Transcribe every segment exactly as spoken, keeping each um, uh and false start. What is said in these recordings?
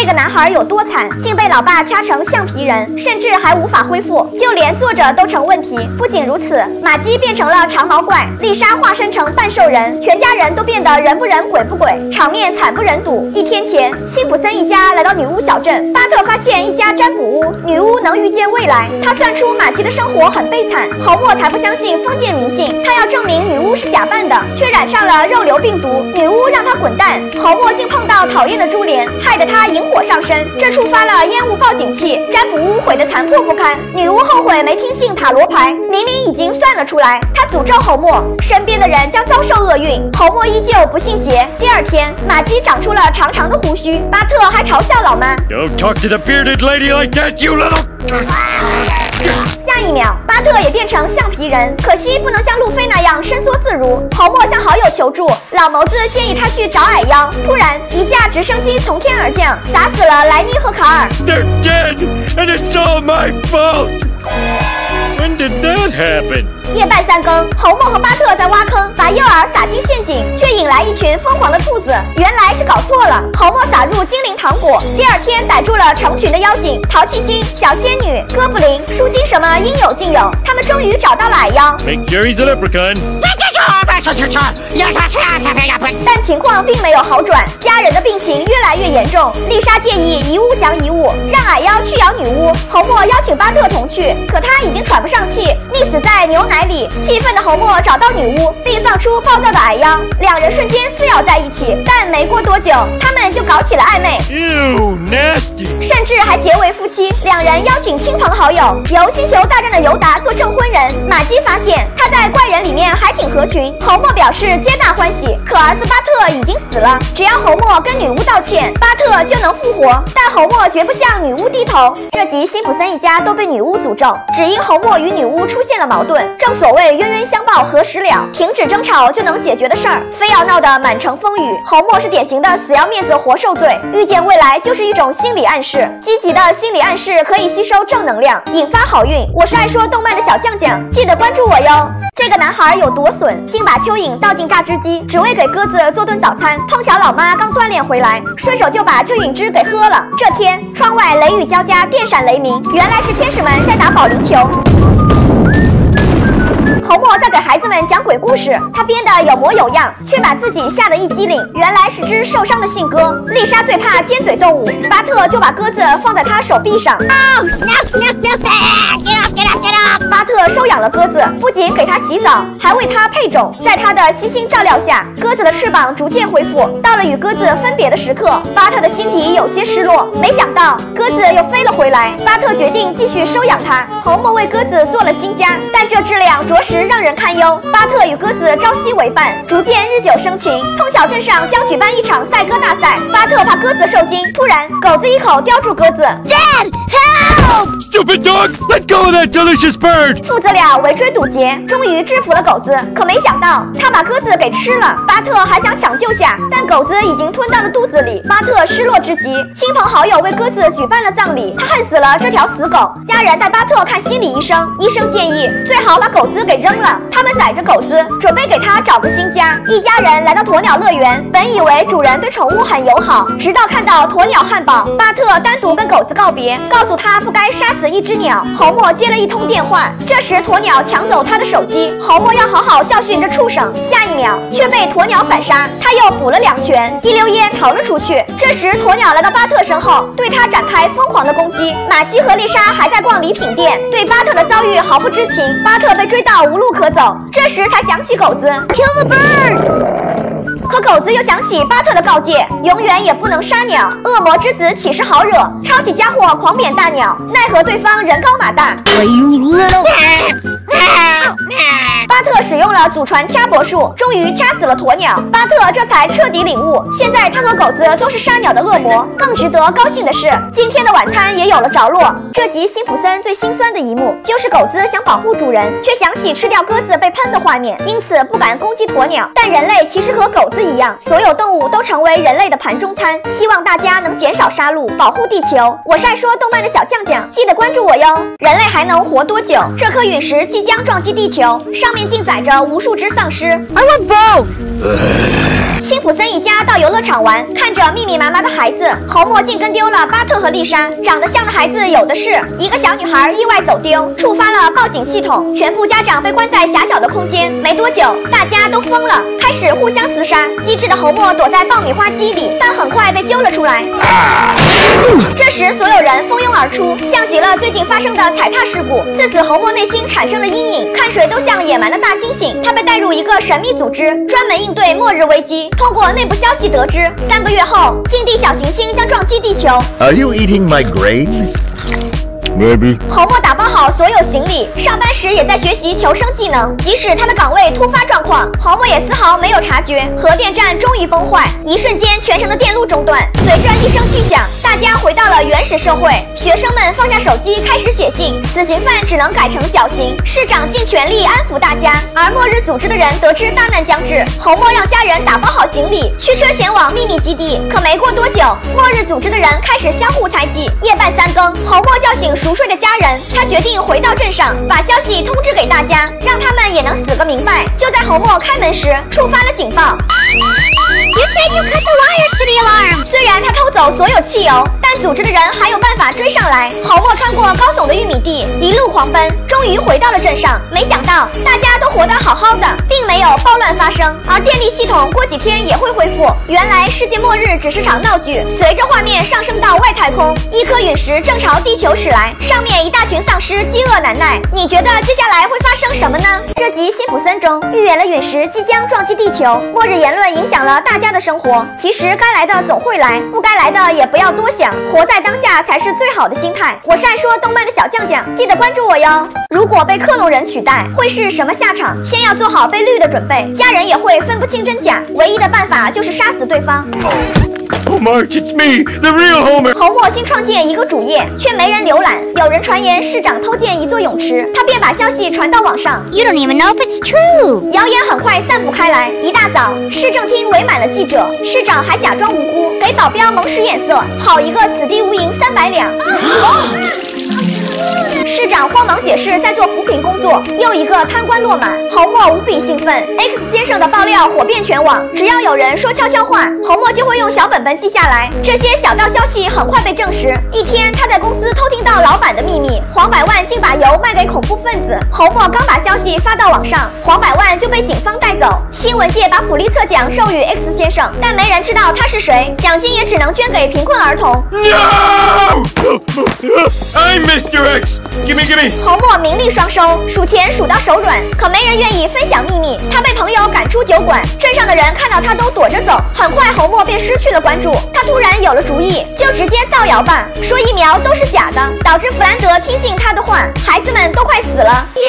这个男孩有多惨，竟被老爸掐成橡皮人，甚至还无法恢复，就连坐着都成问题。不仅如此，马姬变成了长毛怪，丽莎化身成半兽人，全家人都变得人不人鬼不鬼，场面惨不忍睹。一天前，辛普森一家来到女巫小镇，巴特发现一家占卜屋，女巫能预见未来。他算出马姬的生活很悲惨，侯莫才不相信封建迷信，他要证明女巫是假扮的，却染上了肉瘤病毒。女巫让他滚蛋，侯莫竟碰到讨厌的珠帘，害得他引火上身，这触发了烟雾报警器，占卜屋毁得残破不堪。女巫后悔没听信塔罗牌，明明已经算了出来。她诅咒侯莫，身边的人将遭受厄运。侯莫依旧不信邪。第二天，马姬长出了长长的胡须，巴特还嘲笑老妈。Don't talk to the bearded lady like that, you little. 下一秒，巴特也变成橡皮人，可惜不能像路飞那样伸缩自如。侯莫向好友求助，老谋子建议他去找矮妖。突然，一架直升机从天而降，砸死了莱尼和卡尔。They're dead, and it's all my fault. When did that happen? 夜半三更，侯莫和巴特在挖坑，把诱饵撒进陷阱，却引来一群疯狂的兔子。原来是搞错了，侯莫撒入精灵糖果。第二天逮住了成群的妖精，淘气精、小仙女、哥布林、树精，什么应有尽有。他们终于找到了矮妖。Make Jerry the leprechaun. 但情况并没有好转，家人的病情越来越严重。丽莎建议一物降一物，让矮妖去咬女巫。侯莫邀请巴特同去，可他已经喘不上气，溺死在牛奶里。气愤的侯莫找到女巫，并放出暴躁的矮妖，两人瞬间撕咬在一起。但没过多久，他们就搞起了暧昧， Ew, nasty. 甚至还结为夫妻。两人邀请亲朋好友，由《星球大战》的尤达做证婚人。马姬发现他在怪人里面还挺合群。侯莫表示皆大欢喜，可儿子巴特已经死了，只要侯莫跟女巫道歉，巴特就能复活。但侯莫绝不向女巫低头。这集辛普森一家都被女巫诅咒，只因侯莫与女巫出现了矛盾。正所谓冤冤相报何时了，停止争吵就能解决的事儿，非要闹得满城风雨。侯莫是典型的死要面子活受罪，预见未来就是一种心理暗示，积极的心理暗示可以吸收正能量，引发好运。我是爱说动漫的小酱酱，记得关注我哟。这个男孩有多损，竟把蚯蚓倒进榨汁机，只为给鸽子做顿早餐。碰巧老妈刚锻炼回来，顺手就把蚯蚓汁给喝了。这天，窗外雷雨交加，电闪雷鸣，原来是天使们在打保龄球。侯莫在给孩子们讲鬼故事，他编得有模有样，却把自己吓得一激灵。原来是只受伤的信鸽。丽莎最怕尖嘴动物，巴特就把鸽子放在他手臂上。Oh, no, no, no, get up, get up, get up. 巴特收养了鸽子，不仅给它洗澡，还为它配种。在他的悉心照料下，鸽子的翅膀逐渐恢复。到了与鸽子分别的时刻，巴特的心底有些失落。没想到鸽子又飞了回来，巴特决定继续收养它。侯莫为鸽子做了新家，但这质量着实让人堪忧。巴特与鸽子朝夕为伴，逐渐日久生情。碰巧镇上将举办一场赛鸽大赛，巴特怕鸽子受惊，突然狗子一口叼住鸽子。Dad, help! Stupid dog, let go of that delicious bird. 父子俩围追堵截，终于制服了狗子。可没想到他把鸽子给吃了。巴特还想抢救下，但狗子已经吞到了肚子里。巴特失落至极，亲朋好友为鸽子举办了葬礼，他恨死了这条死狗。家人带巴特看心理医生，医生建议最好把狗子给扔了。他们载着狗子，准备给他找个新家。一家人来到鸵鸟乐园，本以为主人对宠物很友好，直到看到鸵鸟汉堡。巴特单独跟狗子告别，告诉他不该杀死一只鸟。侯莫接了一通电话，这时鸵鸟抢走他的手机，侯莫要好好教训这畜生。下一秒却被鸵鸟反杀，他又补了两拳，一溜烟逃了出去。这时鸵鸟来到巴特身后，对他展开疯狂的攻击。马姬和丽莎还在逛礼品店，对巴特的遭遇毫不知情。巴特被追到无路可走，这时才想起狗子 Kill the bird。可狗子又想起巴特的告诫，永远也不能杀鸟，恶魔之子岂是好惹，抄起家伙狂扁大鸟，奈何对方人高马大。巴特使用了祖传掐脖术，终于掐死了鸵鸟。巴特这才彻底领悟，现在他和狗子都是杀鸟的恶魔。更值得高兴的是，今天的晚餐也有了着落。这集辛普森最心酸的一幕，就是狗子想保护主人，却想起吃掉鸽子被喷的画面，因此不敢攻击鸵鸟。但人类其实和狗子一样，所有动物都成为人类的盘中餐。希望大家能减少杀戮，保护地球。我是爱说动漫的小酱酱，记得关注我哟。人类还能活多久？这颗陨石即将撞击地球，上面尽载着无数只丧尸。I want both. 辛普森一家到游乐场玩，看着密密麻麻的孩子，猴墨镜跟丢了巴特和丽莎，长得像的孩子有的是。一个小女孩意外走丢，触发了报警系统，全部家长被关在狭小的空间。没多久，大家都疯了，开始互相厮杀。机智的猴墨躲在爆米花机里，但很快被揪了出来。啊嗯、这时，所有人蜂拥而出，像极了最近发生的踩踏事故。自此，猴墨内心产生了阴影，看谁都像野蛮的大猩猩。他被带入一个神秘组织，专门应对末日危机。通过内部消息得知，三个月后，近地小行星将撞击地球。Are you eating my grains? Maybe. 猴墨打包好所有行李，上班时也在学习求生技能。即使他的岗位突发状况，猴墨也丝毫没有察觉。核电站终于崩坏，一瞬间全城的电路中断。随着一声巨响，大家回到了原始社会。学生们放下手机，开始写信。死刑犯只能改成绞刑。市长尽全力安抚大家。而末日组织的人得知大难将至，猴墨让家人打包好行李，驱车前往秘密基地。可没过多久，末日组织的人开始相互猜忌。夜半三更，猴墨叫醒熟睡的家人，他决定回到镇上，把消息通知给大家，让他们也能死个明白。就在猴墨开门时，触发了警报。You said you cut the wires to the alarm. 虽然他偷走所有汽油，但组织的人还有办法追上来。猴墨穿过高耸的玉米地，一路狂奔，终于回到了镇上。没想到大家都活得好好的，并没有暴乱发生，而电力系统过几天也会恢复。原来世界末日只是场闹剧。随着画面上升到外太空，一颗陨石正朝地球驶来，上面一大群丧尸饥饿难耐。你觉得接下来会发生什么呢？这集辛普森中预演了陨石即将撞击地球，末日言论影响了大家的生活。其实该来的总会来，不该来的也不要多想，活在当下才是最好的心态。我是爱说动漫的小酱酱，记得关注我哟。如果被克隆人取代，会是什么下场？先要做好被绿的准备，家人也会分不清真假，唯一的办法就是杀死对方。Homer, it's me, the real Homer. 猴墨新创建一个主页，却没人浏览。有人传言市长偷建一座泳池，他便把消息传到网上。You don't even know if it's true. 谣言很快散布开来。一大早，市政厅围满了记者，市长还假装无辜，给保镖蒙使眼色。好一个此地无银三百两！市长慌忙解释在做扶贫工作，又一个贪官落马。猴墨无比兴奋 ，X 先生的爆料火遍全网，只要有人说悄悄话，猴墨就会用小本本记下来。这些小道消息很快被证实。一天，他在公司偷听到老板的秘密，黄百万竟把油卖给恐怖分子。猴墨刚把消息发到网上，黄百万就被警方带走。新闻界把普利策奖授予 X 先生，但没人知道他是谁，奖金也只能捐给贫困儿童。No，I Mister X。Give me, give me. 猴墨名利双收，数钱数到手软，可没人愿意分享秘密。他被朋友赶出酒馆，镇上的人看到他都躲着走。很快，猴墨便失去了关注。他突然有了主意，就直接造谣吧，说疫苗都是假的，导致弗兰德听信他的话，孩子们都快死了。耶，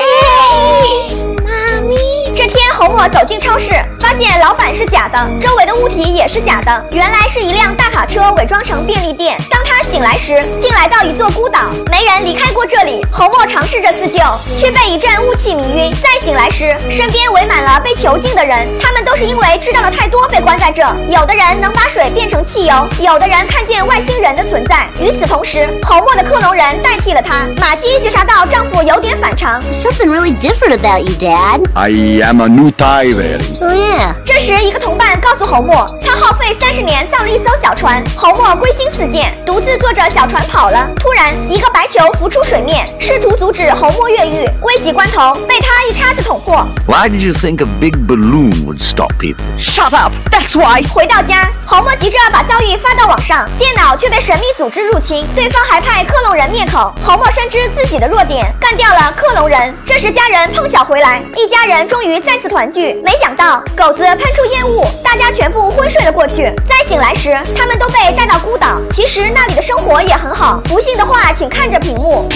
妈咪。这天，猴墨走进超市，发现老板是假的，周围的物体也是假的，原来是一辆大卡车伪装成便利店。当他醒来时，竟来到一座孤岛，没人离开过这里。猴墨尝试着自救，却被一阵雾气迷晕。再醒来时，身边围满了被囚禁的人，他们都是因为知道了太多被关在这。有的人能把水变成汽油，有的人看见外星人的存在。与此同时，猴墨的克隆人代替了他。玛姬觉察到丈夫有点反常。Something really different about you, Dad. I I'm a new Thai wearing. Oh yeah. 这时，一个同伴告诉猴墨，他耗费三十年造了一艘小船。猴墨归心似箭，独自坐着小船跑了。突然，一个白球浮出水面，试图阻止猴墨越狱。危急关头，被他一叉子捅破。Why did you think a big balloon would stop people? Shut up. That's why. 回到家，猴墨急着把遭遇发到网上，电脑却被神秘组织入侵，对方还派克隆人灭口。猴墨深知自己的弱点，干掉了克隆人。这时，家人碰巧回来，一家人终于再次团聚，没想到狗子喷出烟雾，大家全部昏睡了过去。再醒来时，他们都被带到孤岛。其实那里的生活也很好，不信的话，请看着屏幕。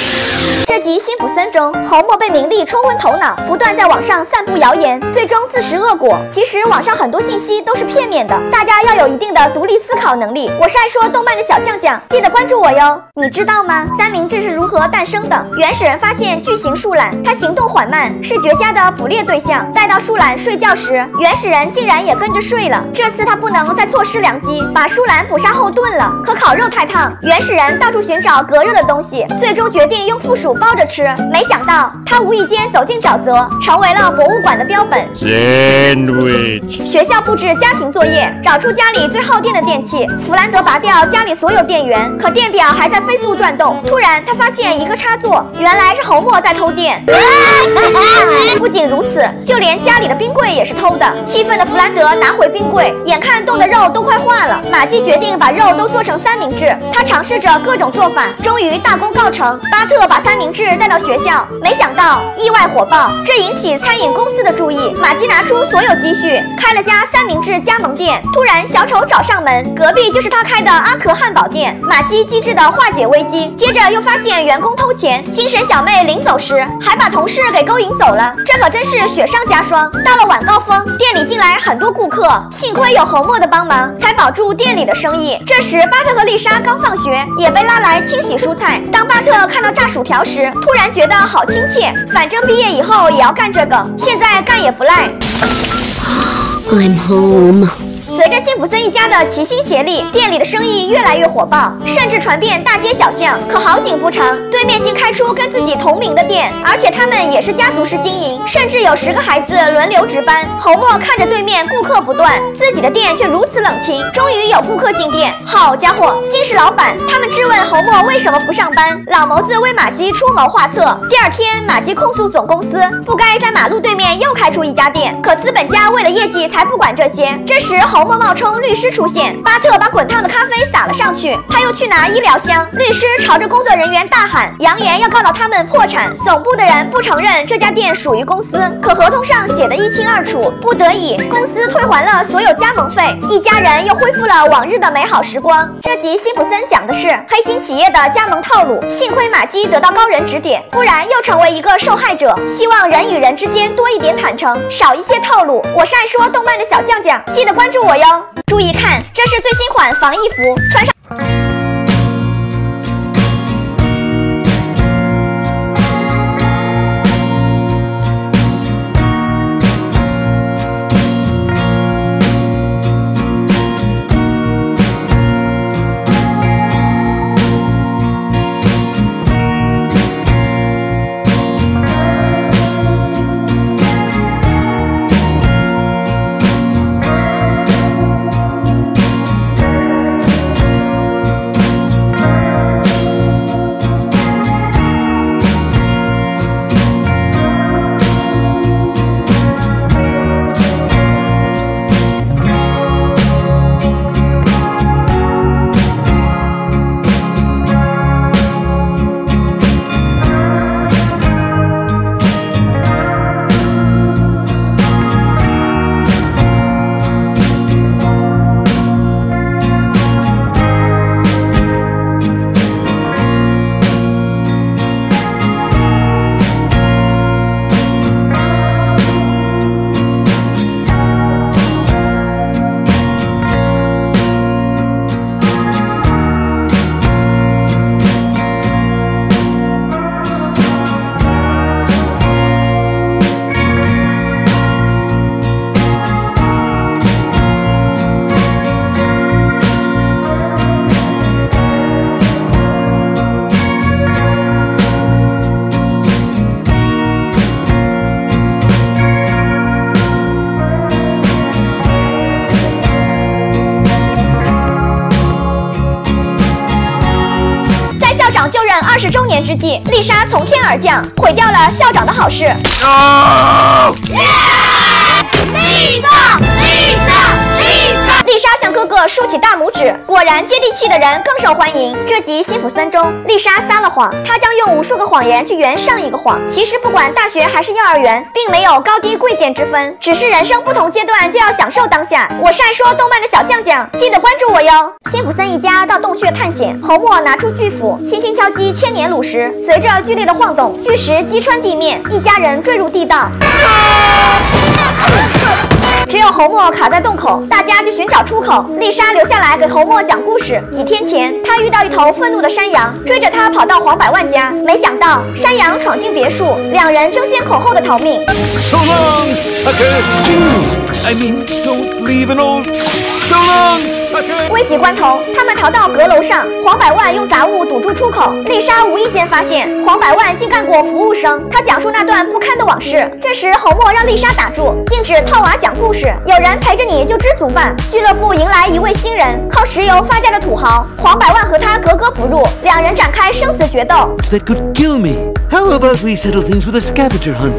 这集辛普森中，猴墨被名利冲昏头脑，不断在网上散布谣言，最终自食恶果。其实网上很多信息都是片面的，大家要有一定的独立思考能力。我是爱说动漫的小酱酱，记得关注我哟。你知道吗？三明治是如何诞生的？原始人发现巨型树懒，它行动缓慢，是绝佳的捕猎对象。带到树懒睡觉时，原始人竟然也跟着睡了。这次他不能能再错失良机，把舒兰捕杀后炖了。可烤肉太烫，原始人到处寻找隔热的东西，最终决定用腐薯包着吃。没想到他无意间走进沼泽，成为了博物馆的标本。Sandwich。学校布置家庭作业，找出家里最耗电的电器。弗兰德拔掉家里所有电源，可电表还在飞速转动。突然，他发现一个插座，原来是侯莫在偷电。不仅如此，就连家里的冰柜也是偷的。气愤的弗兰德拿回冰柜，眼看冻的肉都快化了，玛姬决定把肉都做成三明治。他尝试着各种做法，终于大功告成。巴特把三明治带到学校，没想到意外火爆，这引起餐饮公司的注意。玛姬拿出所有积蓄，开了家三明治加盟店。突然，小丑找上门，隔壁就是他开的阿壳汉堡店。玛姬机智的化解危机，接着又发现员工偷钱。精神小妹临走时，还把同事给勾引走了。这可真是雪上加霜。到了晚高峰，店里进来很多顾客，幸亏有侯莫的帮忙，才保住店里的生意。这时，巴特和丽莎刚放学，也被拉来清洗蔬菜。当巴特看到炸薯条时，突然觉得好亲切。反正毕业以后也要干这个，现在干也不赖。I'm home。随着辛普森一家的齐心协力，店里的生意越来越火爆，甚至传遍大街小巷。可好景不长，对面竟开出跟自己同名的店，而且他们也是家族式经营，甚至有十个孩子轮流值班。侯莫看着对面顾客不断，自己的店却如此冷清。终于有顾客进店，好家伙，竟是老板！他们质问侯莫为什么不上班。老谋子为玛姬出谋划策。第二天，玛姬控诉总公司不该在马路对面又开出一家店。可资本家为了业绩才不管这些。这时，侯莫冒充律师出现，巴特把滚烫的咖啡洒了上去，他又去拿医疗箱。律师朝着工作人员大喊，扬言要告到他们破产。总部的人不承认这家店属于公司，可合同上写得一清二楚。不得已，公司退还了所有加盟费，一家人又恢复了往日的美好时光。这集辛普森讲的是黑心企业的加盟套路，幸亏玛姬得到高人指点，不然又成为一个受害者。希望人与人之间多一点坦诚，少一些套路。我是爱说动漫的小酱酱，记得关注我哟。注意看，这是最新款防疫服，穿上。二十周年之际，丽莎从天而降，毁掉了校长的好事。No! Yeah! Lisa! Lisa!丽莎向哥哥竖起大拇指，果然接地气的人更受欢迎。这集辛普森中，丽莎撒了谎，她将用无数个谎言去圆上一个谎。其实不管大学还是幼儿园，并没有高低贵贱之分，只是人生不同阶段就要享受当下。我是爱说动漫的小酱酱，记得关注我哟。辛普森一家到洞穴探险，侯莫拿出巨斧，轻轻敲击千年陨石，随着剧烈的晃动，巨石击穿地面，一家人坠入地道。只有侯墨卡在洞口，大家去寻找出口。丽莎留下来给侯墨讲故事。几天前，她遇到一头愤怒的山羊，追着她跑到黄百万家，没想到山羊闯进别墅，两人争先恐后的逃命。So long, sucker! I mean, don't leave an old. So long. 危急关头，他们逃到阁楼上。黄百万用杂物堵住出口。丽莎无意间发现，黄百万竟干过服务生。他讲述那段不堪的往事。这时，侯墨让丽莎打住，禁止套娃讲故事。有人陪着你就知足吧。俱乐部迎来一位新人，靠石油发家的土豪。黄百万和他格格不入，两人展开生死决斗。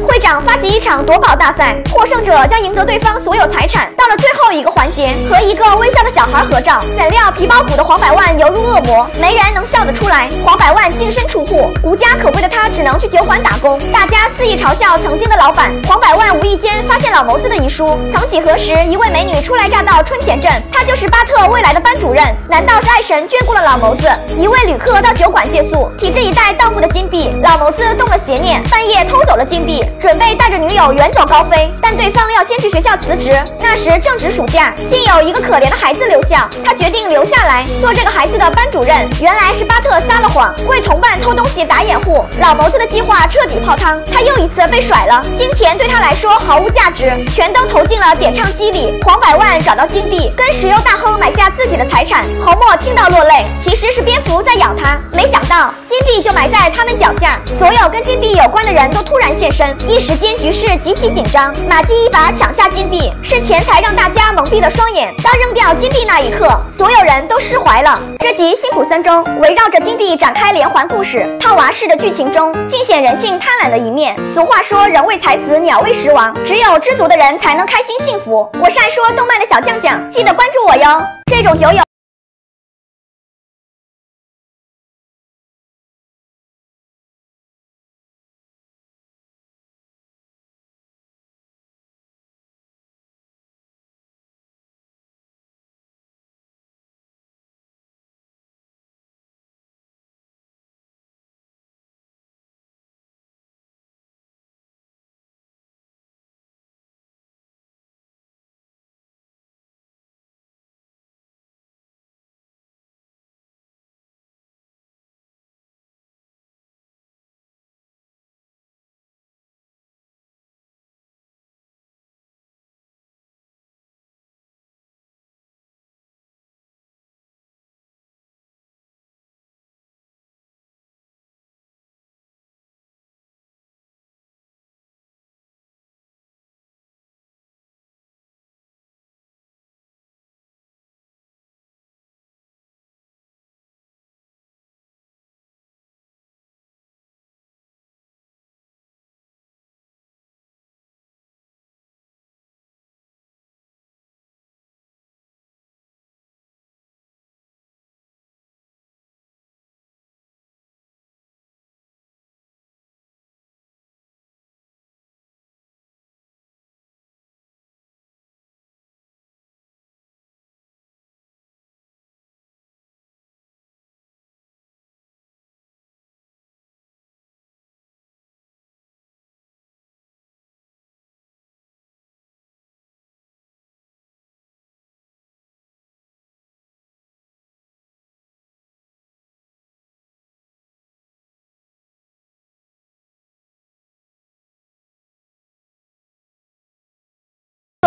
会长发起一场夺宝大赛，获胜者将赢得对方所有财产。到了最后一个环节，和一个微笑的小孩合照。怎料皮包骨的黄百万犹如恶魔，没人能笑得出来。黄百万净身出户，无家可归的他只能去酒馆打工。大家肆意嘲笑曾经的老板。黄百万无意间发现老谋子的遗书。曾几何时，一位美女初来乍到春田镇，她就是巴特未来的班主任。难道是爱神眷顾了老谋子？一位旅客到酒馆借宿，体制一带盗墓的金币，老谋子动了邪念，半夜偷走了金币，准备带着女友远走高飞。但对方要先去学校辞职，那时正值暑假，竟有一个可怜的孩子留校。他决定留下来做这个孩子的班主任。原来是巴特撒了谎，为同伴偷东西打掩护。老谋子的计划彻底泡汤，他又一次被甩了。金钱对他来说毫无价值，全都投进了点唱机里。黄百万找到金币，跟石油大亨买下自己的财产。侯墨听到落泪，其实是蝙蝠在咬他。没想到金币就埋在他们脚下，所有跟金币有关的人都突然现身，一时间局势极其紧张。马季一把抢下金币，是钱财让大家蒙蔽了双眼。当扔掉金币那一刻，所有人都释怀了。这集《辛普森》中围绕着金币展开连环故事，套娃式的剧情中尽显人性贪婪的一面。俗话说，人为财死，鸟为食亡，只有知足的人才能开心幸福。我是爱说动漫的小酱酱，记得关注我哟。这种酒友。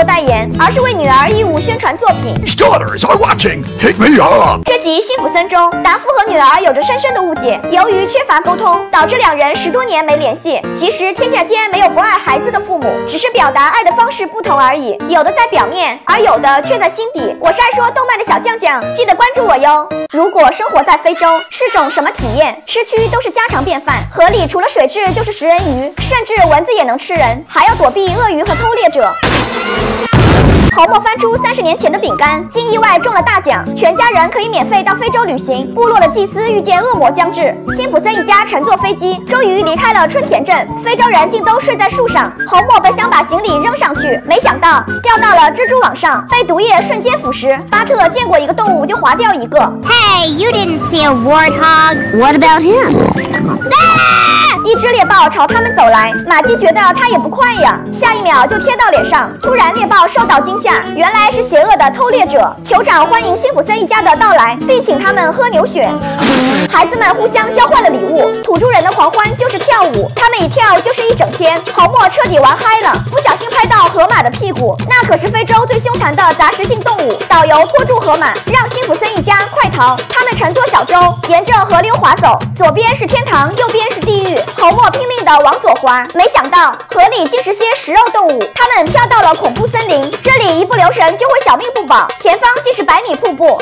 代言，而是为女儿义务宣传作品。His daughters are watching. Hit me up. 这集《辛普森》中，达夫和女儿有着深深的误解，由于缺乏沟通，导致两人十多年没联系。其实天下间没有不爱孩子的父母，只是表达爱的方式不同而已，有的在表面，而有的却在心底。我是爱说动漫的小酱酱，记得关注我哟。如果生活在非洲是种什么体验？市区都是家常便饭，河里除了水蛭就是食人鱼，甚至蚊子也能吃人，还要躲避鳄鱼和偷猎者。侯墨翻出三十年前的饼干，竟意外中了大奖，全家人可以免费到非洲旅行。部落的祭司遇见恶魔将至，辛普森一家乘坐飞机，终于离开了春田镇。非洲人竟都睡在树上，侯墨本想把行李扔上去，没想到掉到了蜘蛛网上，被毒液瞬间腐蚀。巴特见过一个动物就划掉一个。Hey, you didn't see a warthog? What about him? 一只猎豹朝他们走来，马基觉得它也不快呀，下一秒就贴到脸上。突然，猎豹受到惊吓，原来是邪恶的偷猎者。酋长欢迎辛普森一家的到来，并请他们喝牛血。孩子们互相交换了礼物，土著人的狂欢就是跳舞，他们一跳就是一整天。侯莫彻底玩嗨了，不小心拍到河马的屁股，那可是非洲最凶残的杂食性动物。导游拖住河马，让辛普森一家快逃。他们乘坐小舟，沿着河流划走，左边是天堂，右边是地狱。侯莫拼命地往左滑，没想到河里竟是些食肉动物，他们飘到了恐怖森林，这里一不留神就会小命不保。前方竟是百米瀑布。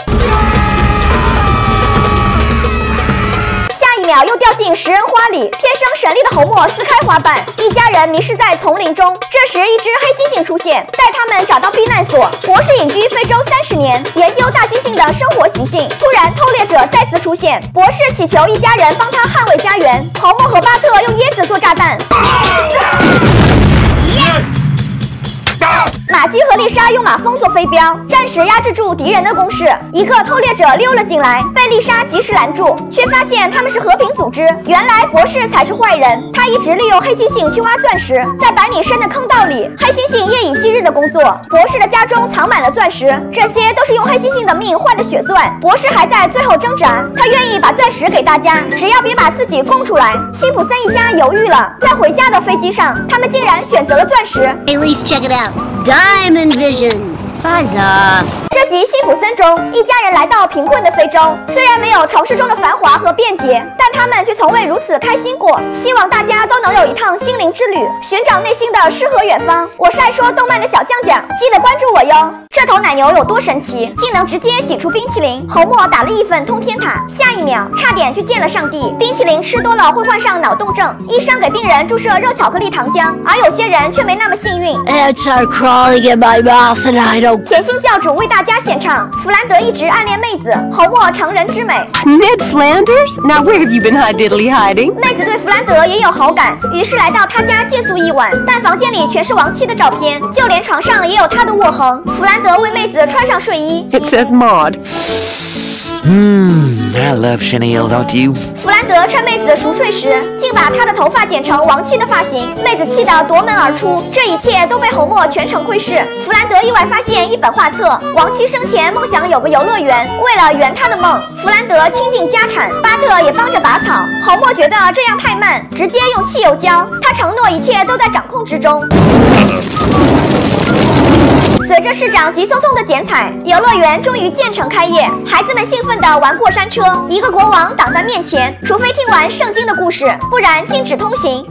秒又掉进食人花里，天生神力的侯莫撕开花瓣，一家人迷失在丛林中。这时，一只黑猩猩出现，带他们找到避难所。博士隐居非洲三十年，研究大猩猩的生活习性。突然，偷猎者再次出现，博士祈求一家人帮他捍卫家园。侯莫和巴特用椰子做炸弹。马基和丽莎用马蜂做飞镖，暂时压制住敌人的攻势。一个偷猎者溜了进来，被丽莎及时拦住，却发现他们是和平组织。原来博士才是坏人，他一直利用黑猩猩去挖钻石。在百米深的坑道里，黑猩猩夜以继日的工作。博士的家中藏满了钻石，这些都是用黑猩猩的命换的血钻。博士还在最后挣扎，他愿意把钻石给大家，只要别把自己供出来。辛普森一家犹豫了，在回家的飞机上，他们竟然选择了钻石。At least check it out. Diamond Vision. Huzzah. 这集辛普森中，一家人来到贫困的非洲，虽然没有城市中的繁华和便捷，但他们却从未如此开心过。希望大家都能有一趟心灵之旅，寻找内心的诗和远方。我是爱说动漫的小酱酱，记得关注我哟。这头奶牛有多神奇，竟能直接挤出冰淇淋。侯莫打了一份通天塔，下一秒差点去见了上帝。冰淇淋吃多了会患上脑冻症，医生给病人注射肉巧克力糖浆，而有些人却没那么幸运。Ants are crawling in my mouth and I don't. 甜心教主为大家家献唱，弗兰德一直暗恋妹子，侯莫成人之美。Ned Flanders, now where have you been high diddly hiding? 妹子对弗兰德也有好感，于是来到他家借宿一晚，但房间里全是亡妻的照片，就连床上也有他的卧痕。弗兰德为妹子穿上睡衣。It says Maud. Hmm, I love chenille, don't you? 弗兰德趁妹子熟睡时，竟把她的头发剪成亡妻的发型，妹子气得夺门而出。这一切都被侯莫全程窥视。弗兰德意外发现一本画册，亡妻生前梦想有个游乐园，为了圆她的梦，弗兰德倾尽家产，巴特也帮着拔草。侯莫觉得这样太慢，直接用汽油浇。他承诺一切都在掌控之中。随着市长急匆匆的剪彩，游乐园终于建成开业。孩子们兴奋地玩过山车，一个国王挡在面前，除非听完圣经的故事，不然禁止通行。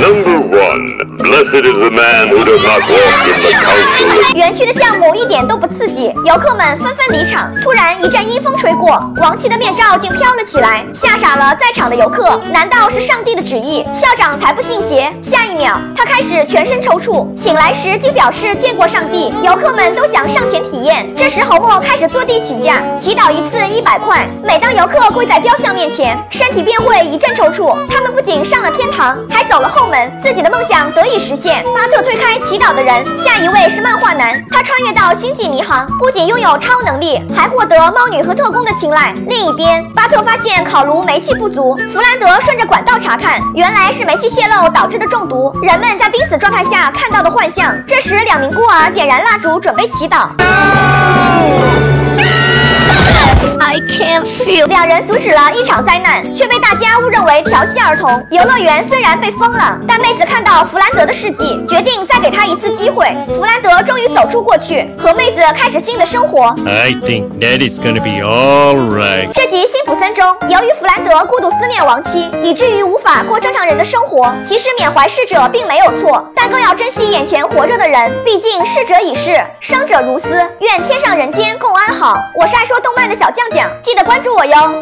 Number one, blessed is the man who does not walk in the council of... 园区的项目一点都不刺激，游客们纷纷离场。突然一阵阴风吹过，王妻的面罩竟飘了起来，吓傻了在场的游客。难道是上帝的旨意？校长才不信邪。下一秒，他开始全身抽搐，醒来时竟表示见过上帝。游客们都想上前体验，这时侯莫开始坐地起价，祈祷一次一百块。每当游客跪在雕像面前，身体便会一阵抽搐。他们不仅上了天堂，还走了后门，自己的梦想得以实现。巴特推开祈祷的人，下一位是漫画男，他穿越到星际迷航，不仅拥有超能力，还获得猫女和特工的青睐。另一边，巴特发现烤炉煤气不足，弗兰德顺着管道查看，原来是煤气泄漏导致的中毒，人们在濒死状态下看到的幻象。这时，两名孤儿点燃蜡烛准备祈祷。I can't feel. 两人阻止了一场灾难，却被大家误认为调戏儿童。游乐园虽然被封了，但妹子看到弗兰德的事迹，决定再给他一次机会。弗兰德终于走出过去，和妹子开始新的生活。I think that is gonna be all right. 这集辛普森中，由于弗兰德孤独思念亡妻，以至于无法过正常人的生活。其实缅怀逝者并没有错，但更要珍惜眼前活着的人，毕竟逝者已逝，生者如斯。愿天上人间共安好。我是爱说动漫的小酱酱。记得关注我哟。